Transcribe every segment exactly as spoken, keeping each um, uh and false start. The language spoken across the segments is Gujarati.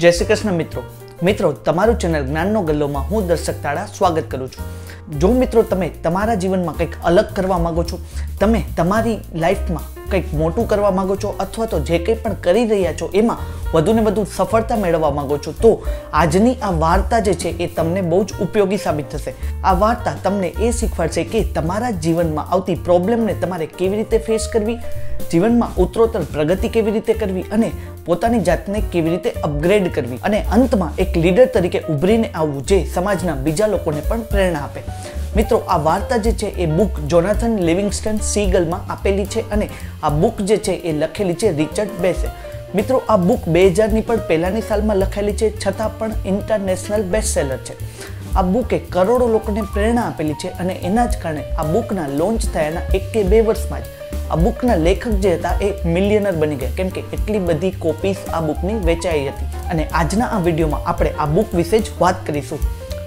जय श्री कृष्ण मित्रों मित्रों तमारू चैनल ज्ञान नो गल्लो में हूँ दर्शक तारा स्वागत करूँ छूं। जो मित्रों तमे तमारा जीवन में कंईक अलग करवा मांगो छो, तमे तमारी लाइफ में कंईक मोटू करवा मांगो छो अथवा तो जे कंई पण करी रह्या छो एमां वधु ने वधु सफलता मेळववा मांगो छो, तो आजनी आ वार्ता जे छे ए तमने बहुत ज उपयोगी साबित थशे। आ वार्ता तमने ए शीखवाडशे के तमारा जीवन में आवती प्रॉब्लम ने तमारे केवी रीते फेस करवी, जीवन में उत्तरोत्तर प्रगति केवी रीते करवी अने पोतानी जातने केवी रीते अपग्रेड करवी अने अंत में एक लीडर तरीके उभरीने आववुं जे समाजना बीजा लोकोने पण प्रेरणा आपे। मित्रों आ वार्ता जे छे ए बुक जोनाथन लिविंगस्टन सीगल में आपेली छे अने आ बुक जे छे ए लखेली छे रिचर्ड बेसे। मित्रों आ बुक दो हज़ार नी पण पहेलानी साल में लखेली छे छतां पण इंटरनेशनल बेस्ट सेलर छे। आ बुके करोड़ों लोकोने प्रेरणा आपेली छे अने एना ज कारणे आ बुकना लॉन्च थयाना एक के बे वर्षमां ज आ बुकना लेखक जे हता ए मिलियनर बनी गया, केम के एटली बधी कॉपीज आ बुकनी वेचाई हती अने आजना आ विडियोमां आपणे आ बुक विशे ज वात करीशुं।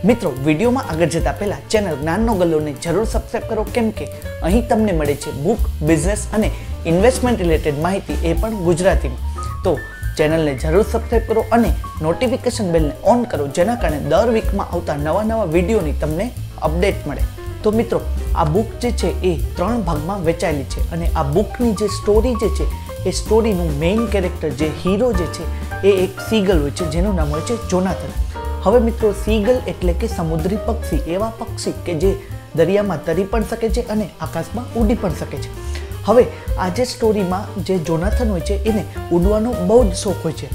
मित्रों विडियो में आगे जता पहला चैनल ज्ञान नो गल्लो ने जरूर सब्सक्राइब करो, केम के अहीं तमने मळे छे बुक, बिजनेस अने इन्वेस्टमेंट रिलेटेड माहिती ए पण गुजराती में, तो चैनल ने जरूर सब्सक्राइब करो अने नोटिफिकेशन बेल ने ऑन करो जेना कारणे दर वीक में आवता नवा नवा विडियो नी तमने अपडेट मळे। तो मित्रों आ बुक जे छे ए त्रण भागमां वेचायेली छे अने आ बुकनी जे स्टोरी जे छे ए स्टोरीनुं मेन केरेक्टर जे हीरो जे छे ए एक सीगल होय छे जेनुं नाम होय छे जोनाथन। हवे मित्रों सीगल एटले के समुद्री पक्षी, एवा पक्षी के जे दरिया में तरी पण सके छे अने आकाश में उड़ी पण सके छे। हवे आज स्टोरी में जे जोनाथन होय छे एने उड़वानो बहुत शौक होय छे,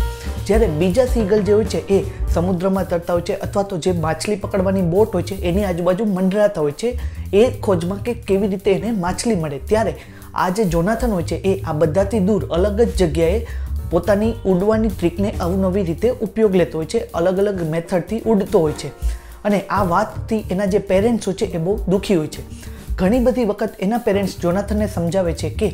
ज्यारे बीजा सीगल जे होय छे ए समुद्र में तरता होय छे अथवा तो जे मछली पकड़वानी बोट होय छे एनी आजुबाजू मंडराता होय छे ए खोज में के केवी रीते एने मछली मळे, त्यारे आ जे जोनाथन होय छे ए आ बधाथी दूर अलग ज जग्याए पोतानी उड़वानी ट्रीक ने अवनवी रीते उपयोग लेतो होय छे, अलग अलग मेथड थी उड़तो होय छे अने आ वात थी एना जे पेरेंट्स होय छे ए बहुत दुखी होय छे। घणी बधी वखत एना पेरेंट्स जोनाथन ने समझावे छे के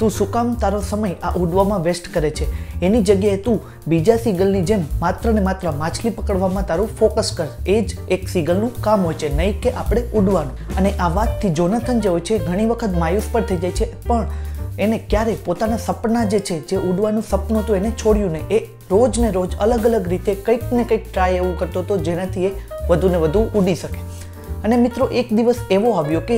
तू शुं काम तारो समय आ उड़वामां वेस्ट करे छे, एनी जग्याए तू बीजा सीगलनी जेम मात्र ने मात्र मछली पकड़वामां तारू फोकस कर, ए ज एक सीगलनुं काम होय छे, नहीं के आपणे उड़वानुं। अने आ वात थी जोनाथन जे होय छे घणी वखत मायूस पर थई जाय छे, पण एने क्यारे पोताना सपना जे छे जे उड़वानुं सपनुं तो एने छोड़्युं नहीं, ए रोज ने रोज अलग अलग रीते कंईक ने कंईक ट्राय एवुं करतो तो जेनाथी ए वधु ने वधु उड़ी सके। अने मित्रों एक दिवस एवो आव्यो के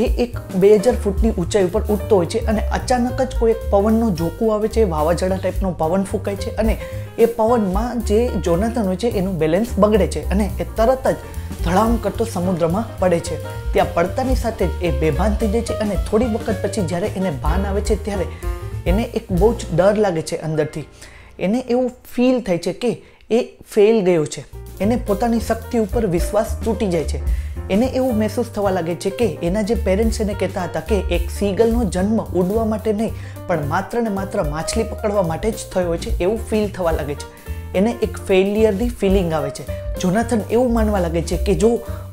ए एक दो हज़ार फूटनी ऊंचाई पर उड़तो होय छे अने अचानक ज कोई एक पवननो झोकू आवे छे, वावाझोड़ा टाइपनो पवन फूंकाय छे अने ए पवनमां जे जोनाथन होय छे एनुं बेलेन्स बगड़े छे अने ए तरत ज धड़ाम करतो समुद्र में पड़े छे। त्यां पड़तानी साथे ए बेभान थई जाय छे अने थोड़ी वखत पछी ज्यारे एने भान आवे छे त्यारे एने एक बहुत डर लागे छे अंदरथी, एने एवो फील थाय छे के ए फेल गयो छे, एने पोतानी शक्ति उपर विश्वास तूटी जाय छे, एने एवुं महसूस थवा लागे छे के एना जे पेरेंट्स एने कहेता हता के एक सीगलनो जन्म उड़वा माटे नहीं पण मात्र ने मात्र मछली पकड़वा माटे ज थयो छे एवुं फील थवा लागे छे, एने एक फेलियर नी फीलिंग आवे छे। जोनाथन एवं मानवा लगे छे कि जो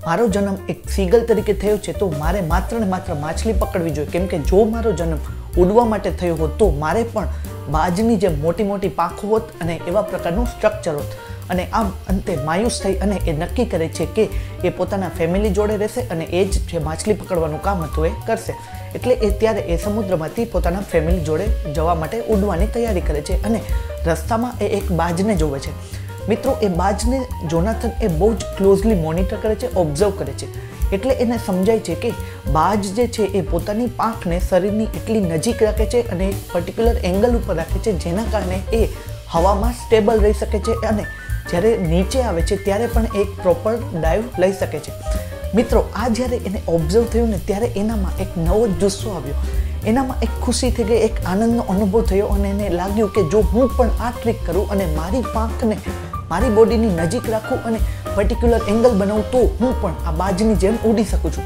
मारो जन्म एक सीगल तरीके थयो छे तो मारे मात्र ने मात्र मछली पकड़वी जोईए, केम के जो मारो जन्म उड़वा माटे थयो होत तो मारे पण बाजनी जे मोटी मोटी पाखो होत अने एवा प्रकारनुं स्ट्रक्चर होत। अने आम अंते मायूस थई अने ए नक्की करे छे के ए पोताना फेमिली जोड़े रहेशे अने ए ज जे मछली पकड़वानुं काम हतुं ए करशे, एटले ए त्यारे ए समुद्रमांथी पोताना फेमिली जोड़े जवा माटे उड़वानी तैयारी करे छे अने रस्तामां ए एक बाजने जोवे छे। मित्रों ए बाजने जोनाथन ए बहुत क्लोजली मॉनिटर करे छे, ऑब्जर्व करे छे, एटले एने समजाय छे के बाज जे छे ए पोतानी पांखने शरीरनी एटली नजीक राखे छे अने एक पर्टिक्युलर एंगल उपर राखे छे जेना कारणे ए हवामां स्टेबल रही सके छे अने ज्यारे नीचे आवे छे त्यारे पण एक प्रोपर डाइव लई सके छे। मित्रों आ ज्यारे एने ऑब्जर्व थयुं ने त्यारे एनामां एक नवो जुस्सो आव्यो, एनामां एक खुशी थी गई, एक आनंदनो अनुभव थयो अने एने लाग्युं के जो हूँ पण आ ट्रीक करूँ अने मारी पांखने मारी बॉडीनी नजीक राखूँ अने पर्टिक्युलर एंगल बनावुं तो हूँ पण आ बाजनी जेम उड़ी शकूं छुं।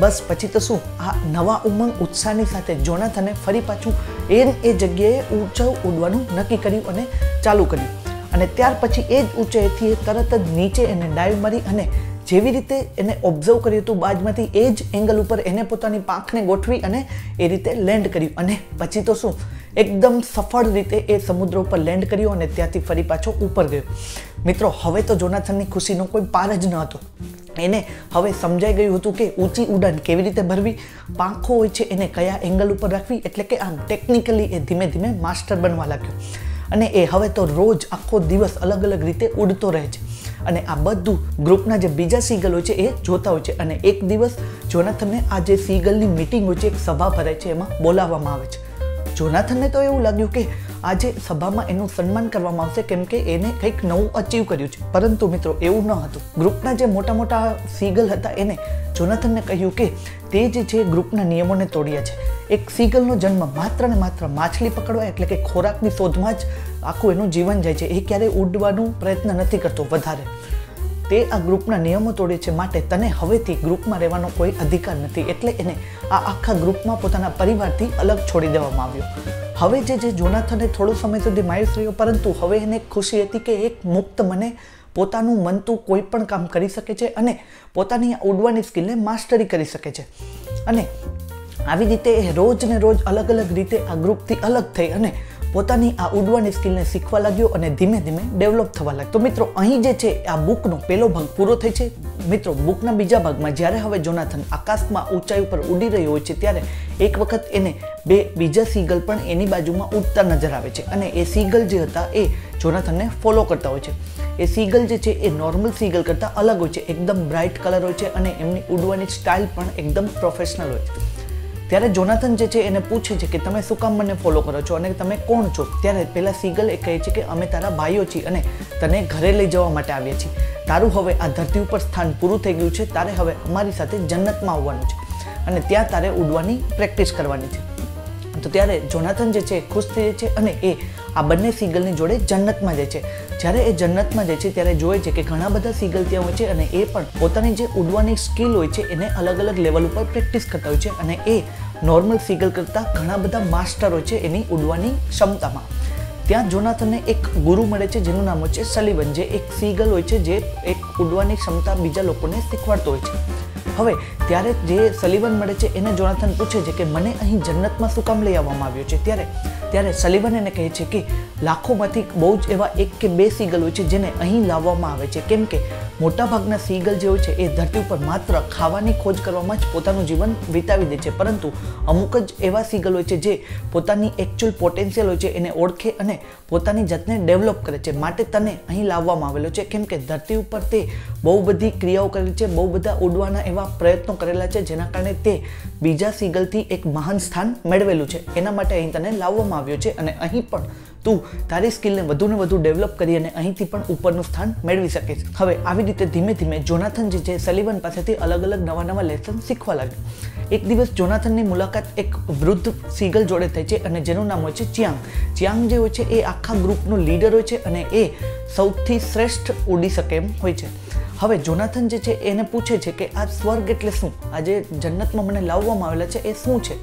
बस पछी तो शुं आ नवा उमंग उत्साहनी साथे जोनाथने फरी पाछुं एन ए जग्याए ऊंचाई उड़वानुं नक्की कर्युं अने चालू कर्युं अने त्यार पछी ए ज ऊंचाईथी तरत ज नीचे एने डाइव मारी अने जेवी रीते एने ऑब्जर्व कर्युं तो बाजमांथी ए ज एंगल उपर एने पोतानी पांखने गोठवी अने ए रीते लैंड कर्युं अने पछी तो शुं एकदम सफल रीते ए समुद्र उपर लैंड कर्युं अने त्यांथी फरी पाछो उपर गयो। मित्रों हवे तो जोनाथननी खुशीनो कोई पार ज न हतो, एने हवे समजाई गयुं हतुं के ऊंची उड़ान केवी रीते भरवी, पांखो होय छे एने कया एंगल उपर राखवी, एटले के आम टेक्निकली ए धीमे धीमे मास्टर बनवा लाग्यो। અને એ હવે તો રોજ આખો દિવસ અલગ અલગ રીતે ઉડતો રહે છે અને આ બધું ગ્રુપના જે બીજા સીગલો છે એ જોતા હોય છે અને એક દિવસ જોનાથનને આ જે સીગલની મીટિંગ હોય છે એક સભા ભરાય છે એમાં બોલાવવામાં આવે છે। જોનાથનને તો એવું લાગ્યું કે આજે સભામાં એનું સન્માન કરવામાં આવશે કેમ કે એને કંઈક નવું અચીવ કર્યું છે, પરંતુ મિત્રો એવું ન હતું। ગ્રુપના જે મોટા મોટા સીગલ હતા એને જોનાથનને કહ્યું કે તે જે છે ગ્રુપના નિયમોને તોડ્યા છે। એક સીગલનો જન્મ માત્ર ને માત્ર માછલી પકડવા એટલે કે ખોરાકની શોધમાં જ આખું એનું જીવન જાય છે, એ ક્યારેય ઉડવાનો પ્રયત્ન નથી કરતો વધારે। તે આ ગ્રુપના નિયમો તોડે છે માટે તને હવેથી ગ્રુપમાં રહેવાનો કોઈ અધિકાર નથી, એટલે એને આ આખા ગ્રુપમાં પોતાના પરિવારથી અલગ છોડી દેવામાં આવ્યો। હવે જે જે જોનાથને થોડો સમય સુધી માયુસ રહ્યો, પરંતુ હવે એને ખુશી હતી કે એક મુક્ત મને પોતાનું મનતું કોઈપણ કામ કરી શકે છે અને પોતાની ઉડવાની સ્કિલને માસ્ટરી કરી શકે છે। અને આવી રીતે એ રોજ ને રોજ અલગ અલગ રીતે આ ગ્રુપથી અલગ થઈ અને પોતાની આ ઉડવાની સ્કિલને શીખવા લાગ્યો અને ધીમે ધીમે ડેવલપ થવા લાગ્યો। તો મિત્રો અહીં જે છે આ બુકનો પહેલો ભાગ પૂરો થઈ છે। મિત્રો બુકના બીજા ભાગમાં જ્યારે હવે જોનાથન આકાશમાં ઊંચાઈ ઉપર ઉડી રહ્યો હોય છે ત્યારે એક વખત એને બે બીજા સીગલ પણ એની બાજુમાં ઉડતા નજર આવે છે અને એ સીગલ જે હતા એ જોનાથનને ફોલો કરતા હોય છે। એ સીગલ જે છે એ નોર્મલ સીગલ કરતાં અલગ હોય છે, એકદમ બ્રાઇટ કલર હોય છે અને એમની ઉડવાની સ્ટાઇલ પણ એકદમ પ્રોફેશનલ હોય છે। ત્યારે જોનાથન જે છે એને પૂછે છે કે તમે શું કામ મને ફોલો કરો છો અને તમે કોણ છો? ત્યારે પહેલાં સીગલ એ કહે છે કે અમે તારા ભાઈઓ છીએ અને તને ઘરે લઈ જવા માટે આવ્યા છીએ, તારું હવે આ ધરતી ઉપર સ્થાન પૂરું થઈ ગયું છે, તારે હવે અમારી સાથે જન્નતમાં આવવાનું છે અને ત્યાં તારે ઉડવાની પ્રેક્ટિસ કરવાની છે। તો ત્યારે જોનાથન જે છે ખુશ થઈ જાય છે અને એ આ બંને સીગલની જોડે જન્નતમાં જાય છે। જ્યારે એ જન્નતમાં જાય છે ત્યારે જોવે છે કે ઘણા બધા સીગલ ત્યાં હોય છે અને એ પણ પોતાની જે ઉડવાની સ્કિલ હોય છે એને અલગ અલગ લેવલ ઉપર પ્રેક્ટિસ કરતા હોય છે અને એ નોર્મલ સીગલ કરતાં ઘણા બધા માસ્ટર હોય છે એની ઉડવાની ક્ષમતામાં। ત્યાં જોનાથનને એક ગુરુ મળે છે જેનું નામ હોય છે સલીવન, જે એક સીગલ હોય છે જે એક ઉડવાની ક્ષમતા બીજા લોકોને શીખવાડતો હોય છે। હવે ત્યારે જે સલીવન મળે છે એને જોનાથન પૂછે છે કે મને અહીં જન્નતમાં શું કામ લઈ આવવામાં આવ્યો છે? ત્યારે ત્યારે સલીવન એને કહે છે કે લાખોમાંથી બહુ જ એવા એક કે બે સીગલ હોય છે જેને અહીં લાવવામાં આવે છે, કેમ કે મોટાભાગના સીગલ જે હોય છે એ ધરતી ઉપર માત્ર ખાવાની ખોજ કરવામાં જ પોતાનું જીવન વિતાવી દે છે, પરંતુ અમુક જ એવા સીગલ હોય છે જે પોતાની એકચ્યુઅલ પોટેન્શિયલ હોય છે એને ઓળખે અને પોતાની જાતને ડેવલપ કરે છે, માટે તને અહીં લાવવામાં આવેલો છે કેમ કે ધરતી ઉપર તે બહુ બધી ક્રિયાઓ કરેલી છે, બહુ બધા ઉડવાના એવા પ્રયત્નો કરેલા છે જેના કારણે તે બીજા સીગલથી એક મહાન સ્થાન મેળવેલું છે, એના માટે અહીં તને લાવવામાં આવ્યો છે અને અહીં પણ તું તારી સ્કિલને વધુ ને વધુ ડેવલપ કરી અને અહીંથી પણ ઉપરનું સ્થાન મેળવી શકે છે। હવે આવી રીતે ધીમે ધીમે જોનાથન જે છે સલીવન પાસેથી અલગ અલગ નવા નવા લેસન શીખવા લાગ્યો। એક દિવસ જોનાથનની મુલાકાત એક વૃદ્ધ સીગલ જોડે થઈ છે અને જેનું નામ હોય છે ચ્યાંગ। ચ્યાંગ જે હોય છે એ આખા ગ્રુપનો લીડર હોય છે અને એ સૌથી શ્રેષ્ઠ ઉડી શકે એમ હોય છે। હવે જોનાથન જે છે એને પૂછે છે કે આ સ્વર્ગ એટલે શું, આ જે જન્નતમાં મને લાવવામાં આવેલા છે એ શું છે?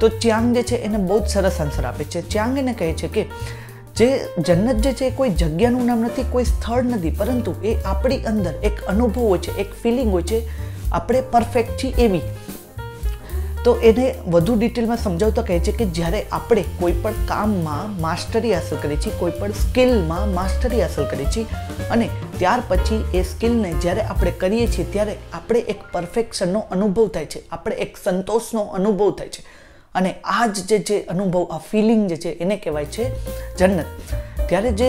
તો ચ્યાંગ જે છે એને બહુ જ સરસ આન્સર આપે છે। ચ્યાંગ એને કહે છે કે જે જન્નત જે છે એ કોઈ જગ્યાનું નામ નથી, કોઈ સ્થળ નથી, પરંતુ એ આપણી અંદર એક અનુભવ હોય છે, એક ફિલિંગ હોય છે, આપણે પરફેક્ટ છીએ એવી। તો એને વધુ ડિટેલમાં સમજાવતા કહે છે કે જ્યારે આપણે કોઈ પણ કામમાં માસ્ટરી હાંસલ કરીએ છીએ, કોઈ પણ સ્કિલમાં માસ્ટરી હાંસલ કરીએ છીએ અને ત્યાર પછી એ સ્કિલને જ્યારે આપણે કરીએ છીએ ત્યારે આપણે એક પરફેક્શનનો અનુભવ થાય છે, આપણે એક સંતોષનો અનુભવ થાય છે અને આ જ જે જે અનુભવ, આ ફિલિંગ જે છે એને કહેવાય છે જન્નત। ત્યારે જે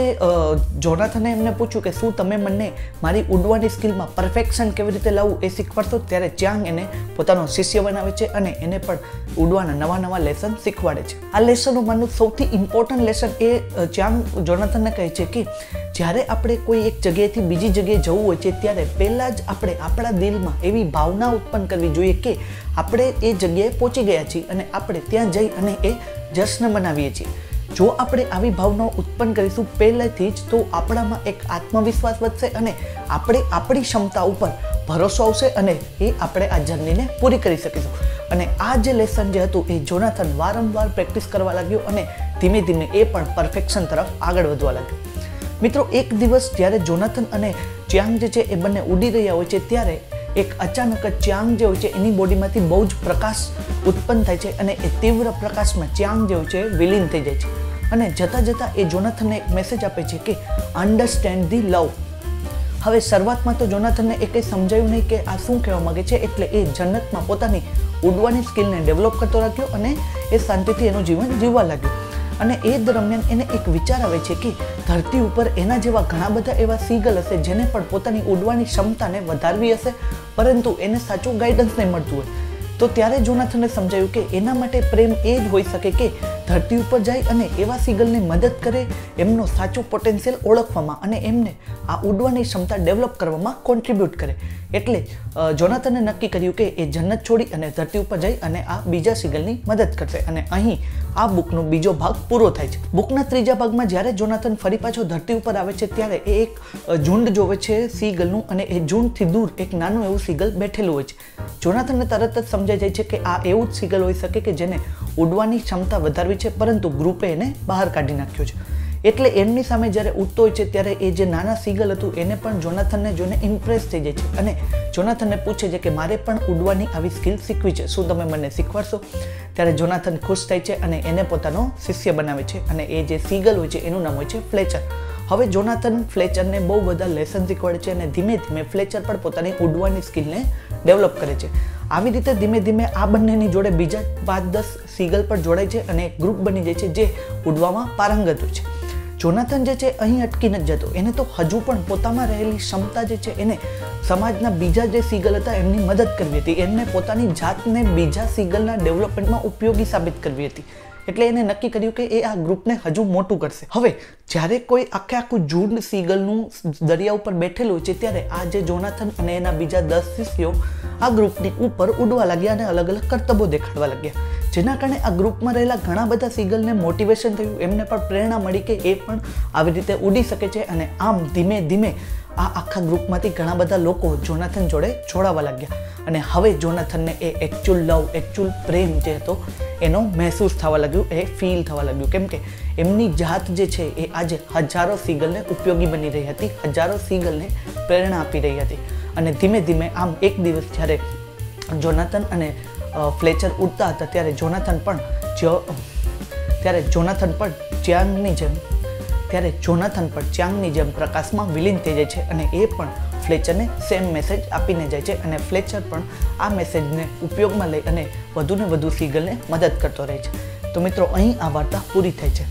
જોનાથને એમને પૂછ્યું કે શું તમે મને મારી ઉડવાની સ્કિલમાં પરફેક્શન કેવી રીતે લાવવું એ શીખવાડશો? ત્યારે ચ્યાંગ એને પોતાનો શિષ્ય બનાવે છે અને એને પણ ઉડવાના નવા નવા લેસન શીખવાડે છે। આ લેસનોમાંનું સૌથી ઇમ્પોર્ટન્ટ લેસન એ ચ્યાંગ જોનાથનને કહે છે કે જ્યારે આપણે કોઈ એક જગ્યાએથી બીજી જગ્યાએ જવું હોય છે ત્યારે પહેલાં જ આપણે આપણા દિલમાં એવી ભાવના ઉત્પન્ન કરવી જોઈએ કે આપણે એ જગ્યાએ પહોંચી ગયા છીએ અને આપણે ત્યાં જઈ અને એ જશ્ન મનાવીએ છીએ। જો આપણે આવી ભાવનાઓ ઉત્પન્ન કરીશું પહેલેથી જ તો આપણામાં એક આત્મવિશ્વાસ વધશે અને આપણે આપણી ક્ષમતા ઉપર ભરોસો આવશે અને એ આપણે આ જર્નીને પૂરી કરી શકીશું। અને આ જે લેસન જે હતું એ જોનાથન વારંવાર પ્રેક્ટિસ કરવા લાગ્યો અને ધીમે ધીમે એ પણ પરફેક્શન તરફ આગળ વધવા લાગ્યો। મિત્રો એક દિવસ જ્યારે જોનાથન અને ચ્યાંગ જે છે એ બંને ઉડી રહ્યા હોય છે ત્યારે એક અચાનક ચ્યાંગ જે હોય છે એની બોડીમાંથી બહુ જ પ્રકાશ ઉત્પન્ન થાય છે અને એ તીવ્ર પ્રકાશમાં ચ્યાંગ જે હોય છે વિલીન થઈ જાય છે અને જતાં જતાં એ જોનાથનને એક મેસેજ આપે છે કે અન્ડરસ્ટેન્ડ ધી લવ। હવે શરૂઆતમાં તો જોનાથનને એ કંઈ સમજાયું નહીં કે આ શું કહેવા માગે છે, એટલે એ જન્નતમાં પોતાની ઉડવાની સ્કિલને ડેવલપ કરતો રાખ્યો અને એ શાંતિથી એનું જીવન જીવવા લાગ્યો। અને એ દરમિયાન એને એક વિચાર આવે છે કે ધરતી ઉપર એના જેવા ઘણા બધા એવા સીગલ હશે જેને પણ પોતાની ઉડવાની ક્ષમતાને વધારવી હશે, પરંતુ એને સાચું ગાઈડન્સ નહીં મળતું હોય. તો ત્યારે જોનાથને સમજાયું કે એના માટે પ્રેમ એ જ હોઈ શકે કે ધરતી ઉપર જાય અને એવા સીગલને મદદ કરે એમનો સાચો પોટેન્શિયલ ઓળખવામાં અને એમને આ ઉડવાની ક્ષમતા ડેવલપ કરવામાં કોન્ટ્રીબ્યુટ કરે. એટલે જોનાથને નક્કી કર્યું કે એ જન્નત છોડી અને ધરતી ઉપર જઈ અને આ બીજા સીગલની મદદ કરશે. અને અહીં આ બુકનો બીજો ભાગ પૂરો થાય છે. બુકના ત્રીજા ભાગમાં જ્યારે જોનાથન ફરી પાછો ધરતી ઉપર આવે છે ત્યારે એ એક ઝુંડ જોવે છે સીગલનું, અને એ ઝુંડથી દૂર એક નાનું એવું સીગલ બેઠેલું હોય છે. જોનાથનને તરત જ સમજાઈ જાય છે કે આ એવું જ સીગલ હોઈ શકે કે જેને ઉડવાની ક્ષમતા વધારવી છે, પરંતુ ગ્રુપે એને બહાર કાઢી નાખ્યો છે. એટલે એમની સામે જ્યારે ઉડતો હોય છે ત્યારે એ જે નાના સીગલ હતું એને પણ જોનાથનને જોઈને ઇમ્પ્રેસ થઈ જાય છે અને જોનાથનને પૂછે છે કે મારે પણ ઉડવાની આવી સ્કિલ શીખવી છે, શું તમે મને શીખવાડશો? ત્યારે જોનાથન ખુશ થાય છે અને એને પોતાનો શિષ્ય બનાવે છે. અને એ જે સીગલ હોય છે એનું નામ હોય છે ફ્લેચર. હવે જોનાથન ફ્લેચરને બહુ બધા લેસન શીખવાડે છે અને ધીમે ધીમે ફ્લેચર પણ પોતાની ઉડવાની સ્કિલને ડેવલપ કરે છે. આવી રીતે ધીમે ધીમે આ બંનેની જોડે બીજા પાંચ દસ સીગલ પણ જોડાય છે અને એક ગ્રુપ બની જાય છે જે ઉડવામાં પારંગત હોય છે. જોનાથન જે છે અહીં અટકી નથી જતો, એને તો હજુ પણ પોતામાં રહેલી ક્ષમતા જે છે એને સમાજના બીજા જે સીગલ હતા એમની મદદ કરવી હતી, એમને પોતાની જાતને બીજા સીગલના ડેવલપમેન્ટમાં ઉપયોગી સાબિત કરવી હતી. એટલે એને નક્કી કર્યું કે એ આ ગ્રુપને હજુ મોટું કરશે. હવે જ્યારે કોઈ આખે આખું ઝુંડ સીગલનું દરિયા ઉપર બેઠેલું છે ત્યારે આ જે જોનાથન અને એના બીજા દસ શિષ્યો આ ગ્રુપની ઉપર ઉડવા લાગ્યા અને અલગ અલગ કરતબો દેખાડવા લાગ્યા, જેના કારણે આ ગ્રુપમાં રહેલા ઘણા બધા સીગલને મોટિવેશન થયું, એમને પણ પ્રેરણા મળી કે એ પણ આવી રીતે ઉડી શકે છે. અને આમ ધીમે ધીમે આ આખા ગ્રુપમાંથી ઘણા બધા લોકો જોનાથન જોડે જોડાવા લાગ્યા અને હવે જોનાથનને એ એકચ્યુઅલ લવ, એકચ્યુઅલ પ્રેમ જે હતો એનો મહેસૂસ થવા લાગ્યું, એ ફીલ થવા લાગ્યું, કેમ કે એમની જાત જે છે એ આજે હજારો સીગલને ઉપયોગી બની રહી હતી, હજારો સીગલને પ્રેરણા આપી રહી હતી. અને ધીમે ધીમે આમ એક દિવસ જ્યારે જોનાથન અને ફ્લેચર ઉડતા હતા ત્યારે જોનાથન પણ ત્યારે જોનાથન પણ ચ્યાંગની જેમ ત્યારે જોનાથન પણ ચ્યાંગની જેમ પ્રકાશમાં વિલીન થઈ જાય છે અને એ પણ ફ્લેચરને સેમ મેસેજ આપીને જાય છે. અને ફ્લેચર પણ આ મેસેજને ઉપયોગમાં લઈ અને વધુને વધુ સીગલને મદદ કરતો રહે છે. તો મિત્રો અહીં આ વાર્તા પૂરી થઈ છે.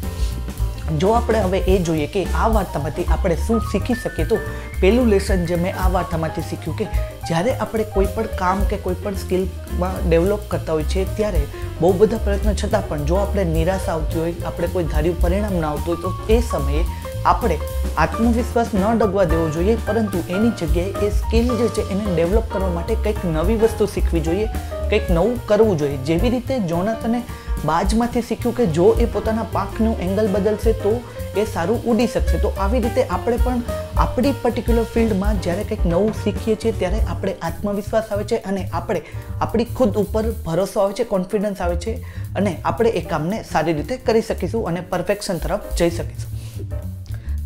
જો આપણે હવે એ જોઈએ કે આ વાર્તામાંથી આપણે શું શીખી શકીએ, તો પહેલું લેસન જે મેં આ વાર્તામાંથી શીખ્યું કે જ્યારે આપણે કોઈ પણ કામ કે કોઈ પણ સ્કિલમાં ડેવલપ કરતા હોય છે ત્યારે બહુ બધા પ્રયત્નો છતાં પણ જો આપણે નિરાશ આવતી હોય, આપણે કોઈ ધાર્યું પરિણામ ન આવતું હોય, તો એ સમયે આપણે આત્મવિશ્વાસ ન ડગવા દેવો જોઈએ, પરંતુ એની જગ્યાએ એ સ્કિલ જે છે એને ડેવલપ કરવા માટે કંઈક નવી વસ્તુ શીખવી જોઈએ, કંઈક નવું કરવું જોઈએ. જેવી રીતે જોનાથને બાજમાંથી શીખ્યું કે જો એ પોતાના પાંખનું એંગલ બદલશે તો એ સારું ઉડી શકશે. તો આવી રીતે આપણે પણ આપણી પર્ટિક્યુલર ફિલ્ડમાં જ્યારે કંઈક નવું શીખીએ છીએ ત્યારે આપણે આત્મવિશ્વાસ આવે છે અને આપણે આપણી ખુદ ઉપર ભરોસો આવે છે, કોન્ફિડન્સ આવે છે અને આપણે એ કામને સારી રીતે કરી શકીશું અને પરફેક્શન તરફ જઈ શકીશું.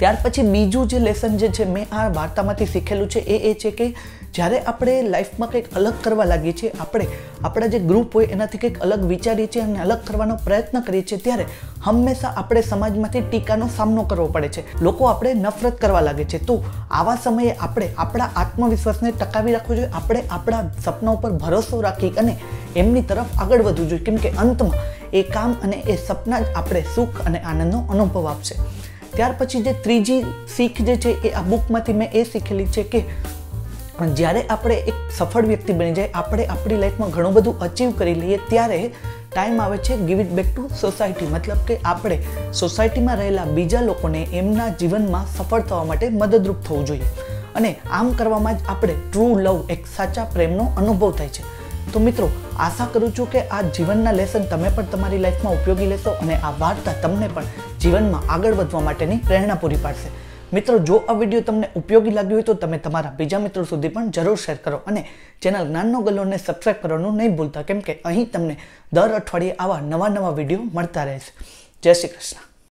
ત્યાર પછી બીજું જે લેસન જે છે મેં આ વાર્તામાંથી શીખેલું છે એ એ છે કે જ્યારે આપણે લાઈફમાં કંઈક અલગ કરવા લાગીએ છીએ, આપણે આપણા જે ગ્રુપ હોય એનાથી કંઈક અલગ વિચારીએ છીએ અને અલગ કરવાનો પ્રયત્ન કરીએ છીએ, ત્યારે હંમેશા આપણે સમાજમાંથી ટીકાનો સામનો કરવો પડે છે, લોકો આપણે નફરત કરવા લાગે છે. તો આવા સમયે આપણે આપણા આત્મવિશ્વાસને ટકાવી રાખવો જોઈએ, આપણે આપણા સપના ઉપર ભરોસો રાખી અને એમની તરફ આગળ વધવું જોઈએ, કેમ કે અંતમાં એ કામ અને એ સપના જ આપણે સુખ અને આનંદનો અનુભવ આપશે. ત્યાર પછી જે ત્રીજી શીખ જે છે એ આ બુકમાંથી મેં એ શીખેલી છે કે પણ જ્યારે આપણે એક સફળ વ્યક્તિ બની જાય, આપણે આપણી લાઈફમાં ઘણું બધું અચીવ કરી લઈએ, ત્યારે ટાઈમ આવે છે give it back to society, મતલબ કે આપણે સોસાયટીમાં રહેલા બીજા લોકોને એમના જીવનમાં સફળ થવા માટે મદદરૂપ થવું જોઈએ. અને આમ કરવામાં જ આપણે ટ્રુ લવ, એક સાચા પ્રેમનો અનુભવ થાય છે. તો મિત્રો આશા કરું છું કે આ જીવનના લેસન તમે પણ તમારી લાઈફમાં ઉપયોગી લેશો અને આ વાર્તા તમને પણ જીવનમાં આગળ વધવા માટેની પ્રેરણા પૂરી પાડશે. મિત્રો જો આ વિડીયો તમને ઉપયોગી લાગ્યો હોય તો તમે તમારા બીજા મિત્રો સુધી પણ જરૂર શેર કરો અને ચેનલ જ્ઞાન નો ગલ્લોને સબસ્ક્રાઈબ કરવાનું નહીં ભૂલતા, કેમ કે અહીં તમને દર અઠવાડિયે આવા નવા નવા વિડીયો મળતા રહેશે. જય શ્રી કૃષ્ણ.